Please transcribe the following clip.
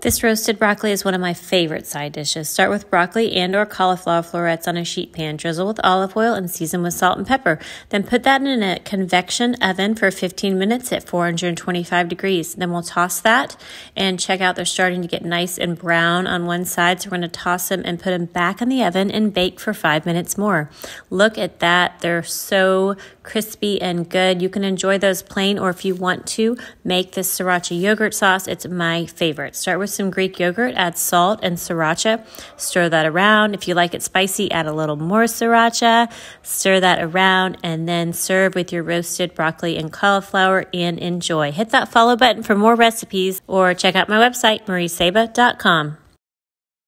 This roasted broccoli is one of my favorite side dishes. Start with broccoli and/or cauliflower florets on a sheet pan, drizzle with olive oil, and season with salt and pepper. Then put that in a convection oven for 15 minutes at 425 degrees. Then we'll toss that and check out they're starting to get nice and brown on one side. So we're going to toss them and put them back in the oven and bake for 5 minutes more. Look at that. They're so crispy and good. You can enjoy those plain, or if you want to, make this sriracha yogurt sauce. It's my favorite. Start with some Greek yogurt, add salt and sriracha, stir that around. If you like it spicy, add a little more sriracha, stir that around, and then serve with your roasted broccoli and cauliflower and enjoy. Hit that follow button for more recipes, or check out my website, mariesaba.com.